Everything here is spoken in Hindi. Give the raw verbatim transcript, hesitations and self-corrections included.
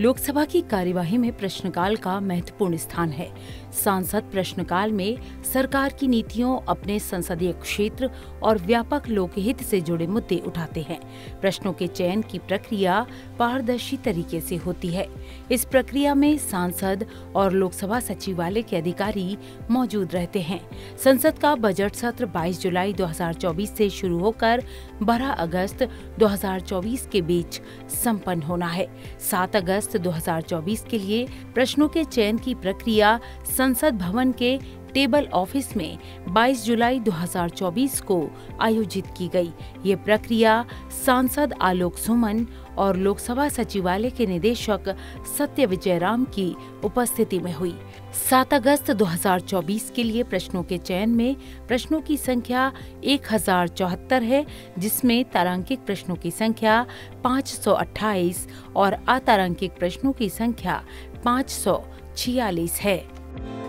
लोकसभा की कार्यवाही में प्रश्नकाल का महत्वपूर्ण स्थान है। सांसद प्रश्नकाल में सरकार की नीतियों, अपने संसदीय क्षेत्र और व्यापक लोकहित से जुड़े मुद्दे उठाते हैं। प्रश्नों के चयन की प्रक्रिया पारदर्शी तरीके से होती है। इस प्रक्रिया में सांसद और लोकसभा सचिवालय के अधिकारी मौजूद रहते हैं। संसद का बजट सत्र बाईस जुलाई दो हज़ार चौबीस से शुरू होकर बारह अगस्त दो हज़ार चौबीस के बीच संपन्न होना है। सात अगस्त दो हज़ार चौबीस के लिए प्रश्नों के चयन की प्रक्रिया संसद भवन के टेबल ऑफिस में बाईस जुलाई दो हज़ार चौबीस को आयोजित की गई। ये प्रक्रिया सांसद आलोक सुमन और लोकसभा सचिवालय के निदेशक सत्य विजय राम की उपस्थिति में हुई। सात अगस्त दो हज़ार चौबीस के लिए प्रश्नों के चयन में प्रश्नों की संख्या एक हज़ार चौहत्तर है, जिसमें तारांकित प्रश्नों की संख्या पाँच सौ अट्ठाईस और अतारांकित प्रश्नों की संख्या पाँच सौ छियालीस है।